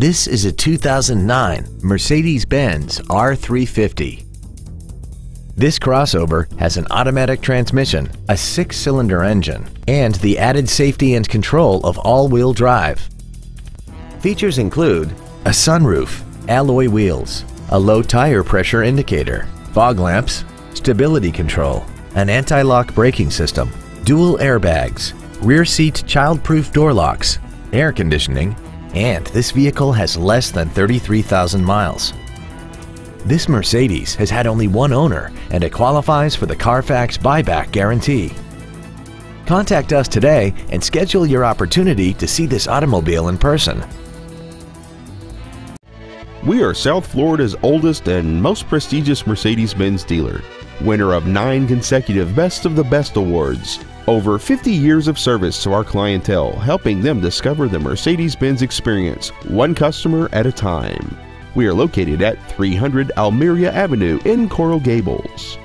This is a 2009 Mercedes-Benz R350. This crossover has an automatic transmission, a 6-cylinder engine, and the added safety and control of all-wheel drive. Features include a sunroof, alloy wheels, a low tire pressure indicator, fog lamps, stability control, an anti-lock braking system, dual airbags, rear seat child-proof door locks, air conditioning, and this vehicle has less than 33,000 miles. This Mercedes has had only one owner and it qualifies for the Carfax buyback guarantee. Contact us today and schedule your opportunity to see this automobile in person. We are South Florida's oldest and most prestigious Mercedes-Benz dealer, winner of 9 consecutive Best of the Best awards, over 50 years of service to our clientele, helping them discover the Mercedes-Benz experience, one customer at a time. We are located at 300 Almeria Avenue in Coral Gables.